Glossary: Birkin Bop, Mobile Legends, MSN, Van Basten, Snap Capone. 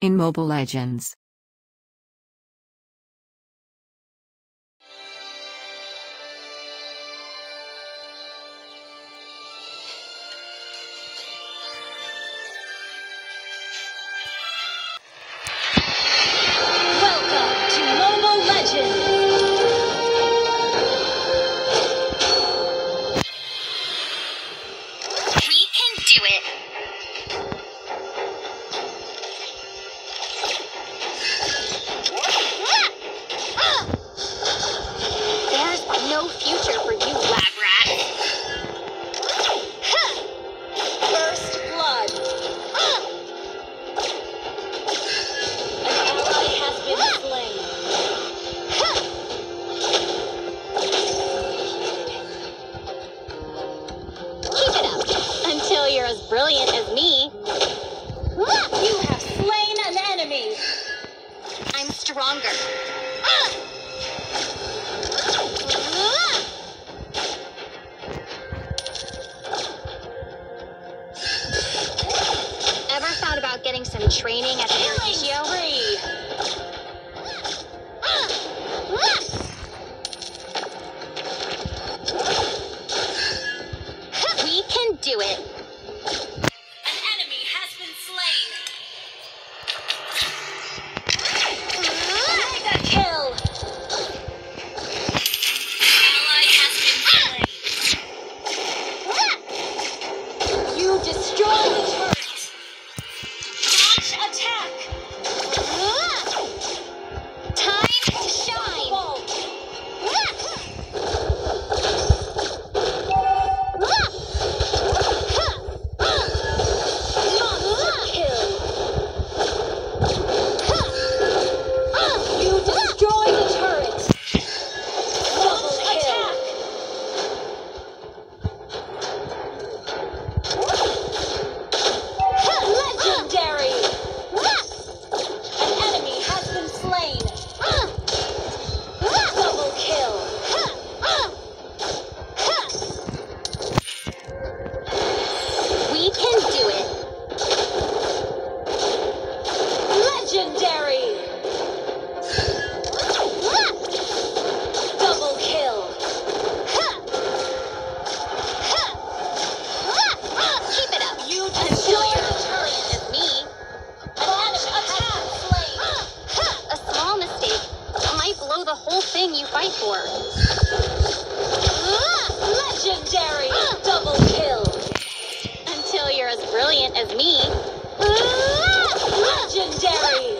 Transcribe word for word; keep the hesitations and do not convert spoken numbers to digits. in Mobile Legends. Welcome to Mobile Legends. We can do it. As brilliant as me. You have slain an enemy. I'm stronger. Ever thought about getting some training at the ratio? We can do it. You fight for legendary double kill. Until you're as brilliant as me, legendary.